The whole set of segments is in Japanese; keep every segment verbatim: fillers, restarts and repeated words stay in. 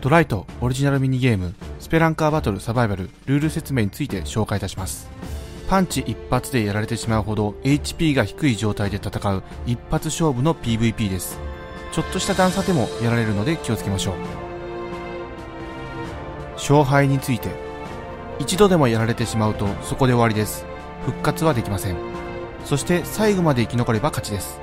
ドライトオリジナルミニゲームスペランカーバトルサバイバルルール説明について紹介いたします。パンチ一発でやられてしまうほど エイチピー が低い状態で戦う一発勝負の ピーブイピー です。ちょっとした段差でもやられるので気をつけましょう。勝敗について、一度でもやられてしまうとそこで終わりです。復活はできません。そして最後まで生き残れば勝ちです。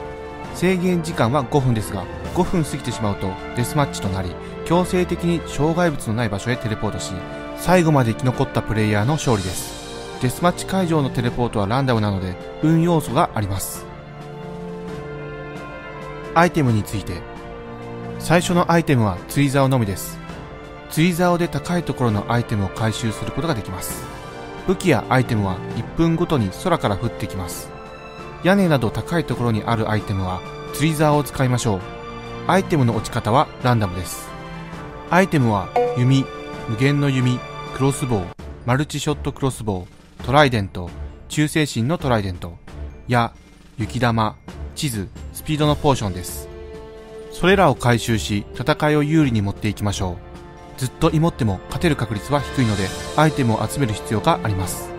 制限時間はごふんですが、ごふん過ぎてしまうとデスマッチとなり、強制的に障害物のない場所へテレポートし、最後まで生き残ったプレイヤーの勝利です。デスマッチ会場のテレポートはランダムなので運要素があります。アイテムについて、最初のアイテムはツイザオのみです。ツイザオで高いところのアイテムを回収することができます。武器やアイテムはいっぷんごとに空から降ってきます。屋根など高いところにあるアイテムはツイザーを使いましょう。アイテムの落ち方はランダムです。アイテムは弓、無限の弓、クロスボウ、マルチショットクロスボウ、トライデント、忠誠心のトライデント、矢、雪玉、地図、スピードのポーションです。それらを回収し、戦いを有利に持っていきましょう。ずっと芋っても勝てる確率は低いので、アイテムを集める必要があります。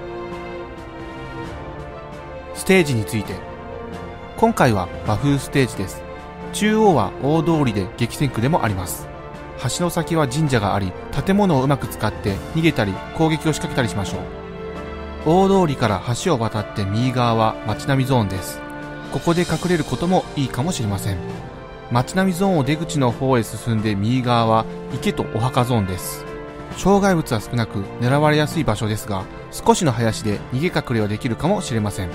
ステージについて、今回は和風ステージです。中央は大通りで激戦区でもあります。橋の先は神社があり、建物をうまく使って逃げたり攻撃を仕掛けたりしましょう。大通りから橋を渡って右側は街並みゾーンです。ここで隠れることもいいかもしれません。街並みゾーンを出口の方へ進んで右側は池とお墓ゾーンです。障害物は少なく狙われやすい場所ですが、少しの林で逃げ隠れはできるかもしれません。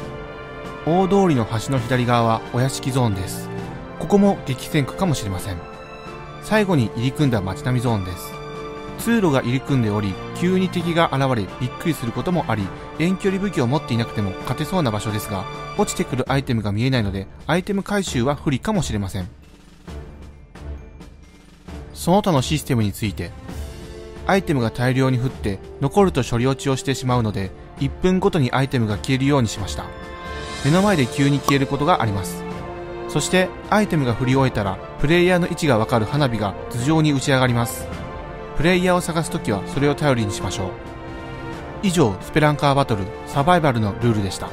大通りの橋の左側はお屋敷ゾーンです。ここも激戦区かもしれません。最後に入り組んだ街並みゾーンです。通路が入り組んでおり、急に敵が現れびっくりすることもあり、遠距離武器を持っていなくても勝てそうな場所ですが、落ちてくるアイテムが見えないので、アイテム回収は不利かもしれません。その他のシステムについて、アイテムが大量に降って残ると処理落ちをしてしまうので、いっぷんごとにアイテムが消えるようにしました。目の前で急に消えることがあります。そしてアイテムが振り終えたらプレイヤーの位置がわかる花火が頭上に打ち上がります。プレイヤーを探すときはそれを頼りにしましょう。以上、スペランカーバトルサバイバルのルールでした。